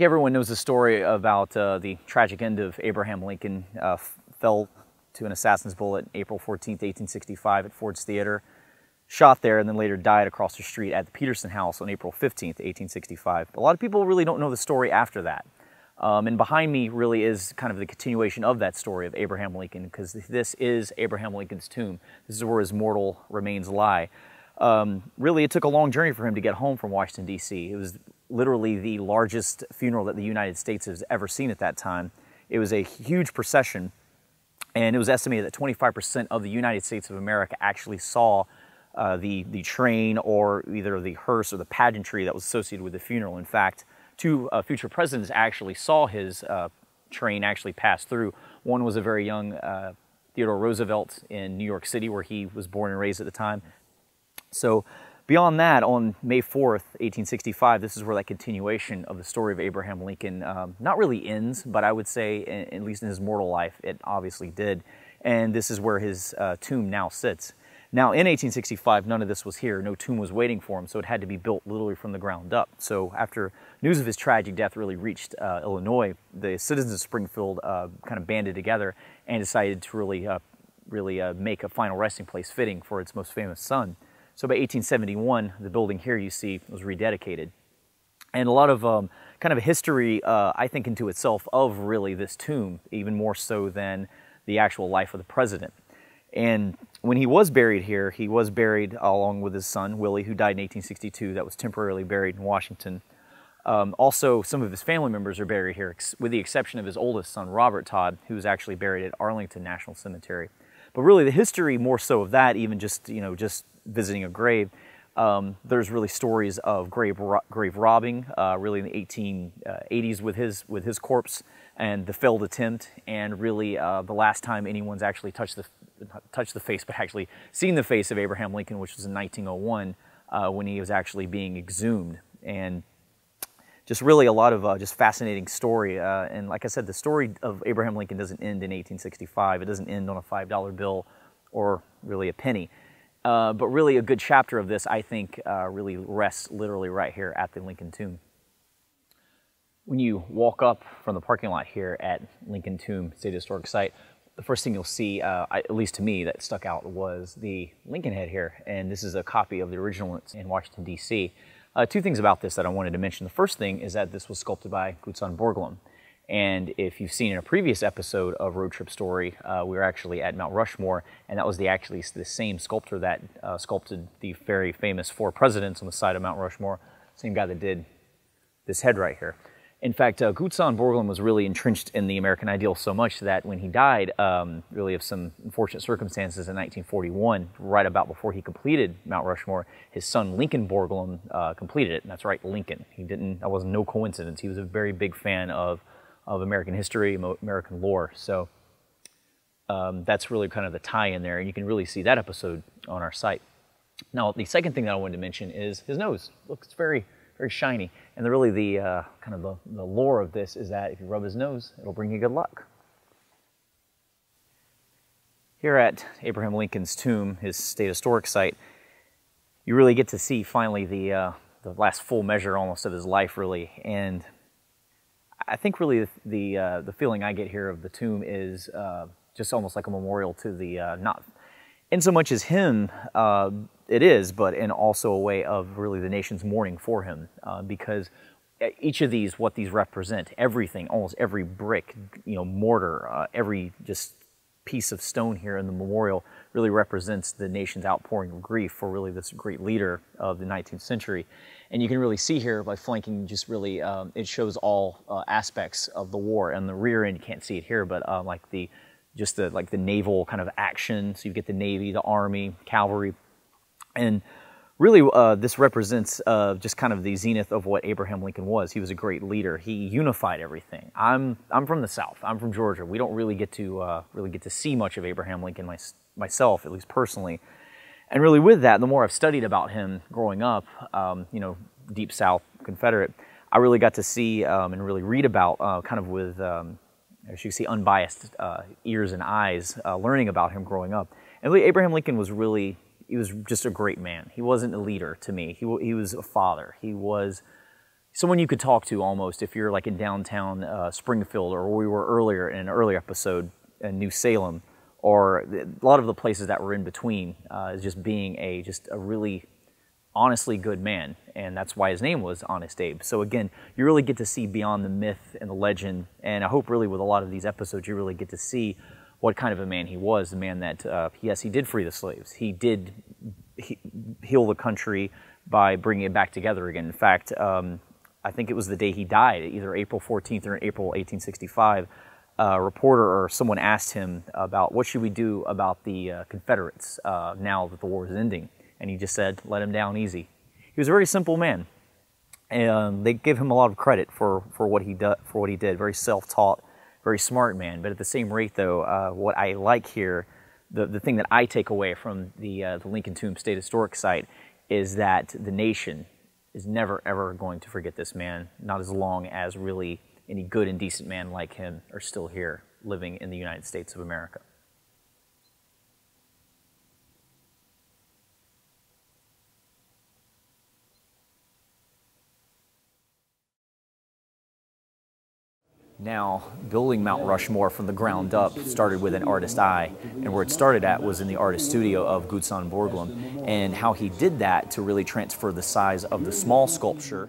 think everyone knows the story about the tragic end of Abraham Lincoln. Fell to an assassin's bullet April 14, 1865 at Ford's Theater, shot there, and then later died across the street at the Peterson House on April 15, 1865. A lot of people really don't know the story after that. And behind me really is kind of the continuation of that story of Abraham Lincoln, because this is Abraham Lincoln's tomb. This is where his mortal remains lie. Really, it took a long journey for him to get home from Washington, D.C. It was literally the largest funeral that the United States has ever seen at that time. It was a huge procession, and it was estimated that 25% of the United States of America actually saw the train or either the hearse or the pageantry that was associated with the funeral. In fact, two future presidents actually saw his train actually pass through. One was a very young Theodore Roosevelt in New York City, where he was born and raised at the time. So beyond that, on May 4th, 1865, this is where that continuation of the story of Abraham Lincoln not really ends, but I would say, at least in his mortal life, it obviously did. And this is where his tomb now sits. Now, in 1865, none of this was here. No tomb was waiting for him, so it had to be built literally from the ground up. So after news of his tragic death really reached Illinois, the citizens of Springfield kind of banded together and decided to really make a final resting place fitting for its most famous son. So by 1871, the building here you see was rededicated. And a lot of kind of history, I think, into itself of really this tomb, even more so than the actual life of the president. And when he was buried here, he was buried along with his son, Willie, who died in 1862, that was temporarily buried in Washington. Also, some of his family members are buried here, with the exception of his oldest son, Robert Todd, who was actually buried at Arlington National Cemetery. But really, the history more so of that, even just, you know, just visiting a grave, there's really stories of grave robbing, really in the 1880s with his corpse, and the failed attempt, and really the last time anyone's actually touched the face, but actually seen the face of Abraham Lincoln, which was in 1901 when he was actually being exhumed. And just really a lot of just fascinating story. And like I said, the story of Abraham Lincoln doesn't end in 1865. It doesn't end on a $5 bill or really a penny. But really a good chapter of this, I think, really rests literally right here at the Lincoln Tomb. When you walk up from the parking lot here at Lincoln Tomb State Historic Site, the first thing you'll see, at least to me, that stuck out was the Lincoln head here. And this is a copy of the original in Washington, D.C. Two things about this that I wanted to mention. The first thing is that this was sculpted by Gutzon Borglum. And if you've seen in a previous episode of Road Trip Story, we were actually at Mount Rushmore, and that was actually the same sculptor that sculpted the very famous four presidents on the side of Mount Rushmore, same guy that did this head right here. In fact, Gutzon Borglum was really entrenched in the American ideal so much that when he died, really of some unfortunate circumstances in 1941, right about before he completed Mount Rushmore, his son Lincoln Borglum completed it. And that's right, Lincoln. He didn't, that was no coincidence. He was a very big fan of American history, American lore. So that's really kind of the tie in there. And you can really see that episode on our site. Now, the second thing that I wanted to mention is his nose. Look, it's very, very shiny. And really the kind of the lore of this is that if you rub his nose, it'll bring you good luck. Here at Abraham Lincoln's tomb, his state historic site, you really get to see finally the last full measure almost of his life, really. And I think really the feeling I get here of the tomb is just almost like a memorial to the not in so much as him, it is, but in also a way of really the nation's mourning for him, because each of these, what these represent, everything, almost every brick, you know, mortar, every just piece of stone here in the memorial really represents the nation's outpouring of grief for really this great leader of the 19th century. And you can really see here by flanking just really, it shows all aspects of the war. And the rear end, you can't see it here, but like the naval kind of action. So you get the Navy, the Army, cavalry. And really this represents just kind of the zenith of what Abraham Lincoln was. He was a great leader. He unified everything. I'm from the South. I'm from Georgia. We don't really get to see much of Abraham Lincoln myself, at least personally. And really with that, the more I've studied about him growing up, you know, Deep South Confederate, I really got to see and really read about kind of with, as you see, unbiased ears and eyes, learning about him growing up. And really Abraham Lincoln was really, he was just a great man. He wasn't a leader to me. He was a father. He was someone you could talk to almost if you're like in downtown Springfield, or we were earlier in an earlier episode in New Salem, or a lot of the places that were in between, is just being a really honestly good man, and that's why his name was Honest Abe. So again, you really get to see beyond the myth and the legend, and I hope really with a lot of these episodes you really get to see what kind of a man he was, the man that, yes, he did free the slaves. He did heal the country by bringing it back together again. In fact, I think it was the day he died, either April 14th or in April 1865, a reporter or someone asked him about what should we do about the Confederates now that the war is ending. And he just said, let him down easy. He was a very simple man, and they give him a lot of credit for what he did. Very self-taught, very smart man. But at the same rate, though, what I like here, the thing that I take away from the Lincoln Tomb State Historic Site is that the nation is never, ever going to forget this man, not as long as really any good and decent man like him are still here living in the United States of America. Now, building Mount Rushmore from the ground up started with an artist's eye, and where it started at was in the artist studio of Gutzon Borglum, and how he did that to really transfer the size of the small sculpture